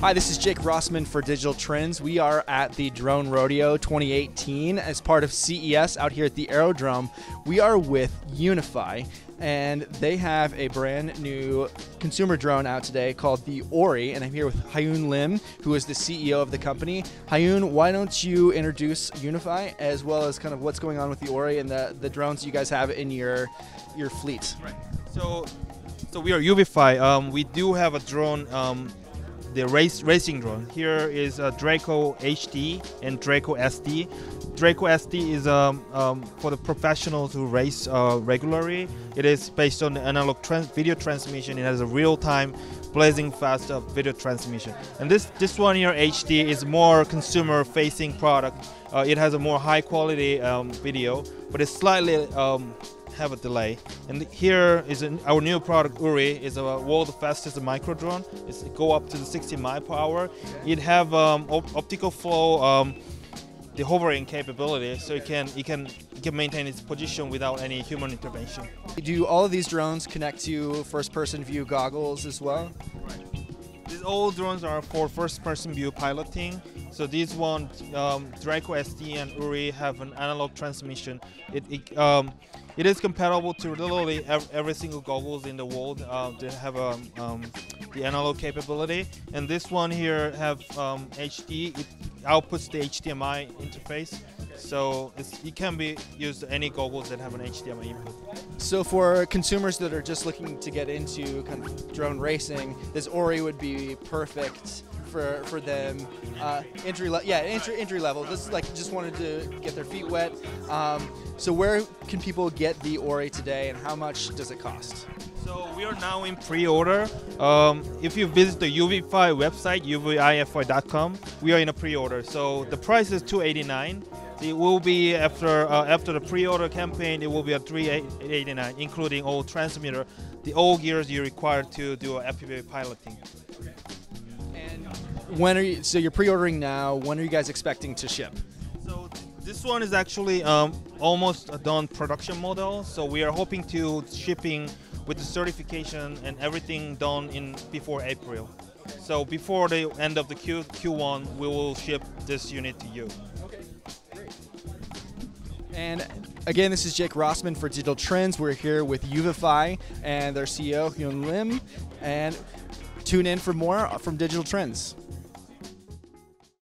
Hi, this is Jake Rossman for Digital Trends. We are at the Drone Rodeo 2018 as part of CES out here at the Aerodrome. We are with UVIFY, and they have a brand new consumer drone out today called the OORI, and I'm here with Hyol Yin, who is the CEO of the company. Hyol, why don't you introduce UVIFY as well as kind of what's going on with the OORI and the drones you guys have in your fleet? Right. So we are UVIFY. We do have a drone. The racing drone. Here is a Draco HD and Draco SD. Draco SD is for the professionals who race regularly. It is based on the analog video transmission. It has a real-time, blazing fast video transmission. And this one here, HD, is more consumer-facing product. It has a more high-quality video, but it's slightly have a delay. And here is our new product, OORI, is a world's fastest micro drone. It's go up to the 60 mile per hour. It have optical flow, the hovering capability, so it can maintain its position without any human intervention. Do all of these drones connect to first-person view goggles as well? Right. These old drones are for first-person view piloting. So these one, Draco SD and OORI, have an analog transmission. It is compatible to literally every single goggles in the world that have the analog capability. And this one here have HD. It outputs the HDMI interface, so it can be used any goggles that have an HDMI input. So for consumers that are just looking to get into kind of drone racing, this OORI would be perfect for them. Entry level. This is like just wanted to get their feet wet. So where can people get the OORI today, and how much does it cost? So we are now in pre-order. If you visit the UVIFY website, UVIFY.com, we are in a pre-order. So the price is $289. It will be after the pre-order campaign. It will be a $389, including all transmitter, the all gears you require to do FPV piloting. When are you? So you're pre-ordering now. When are you guys expecting to ship? So this one is actually almost a done production model. So we are hoping to shipping with the certification and everything done in before April. So before the end of the Q1, we will ship this unit to you. Okay, great. And again, this is Jake Rossman for Digital Trends. We're here with UVIFY and their CEO Hyol Yin. And tune in for more from Digital Trends.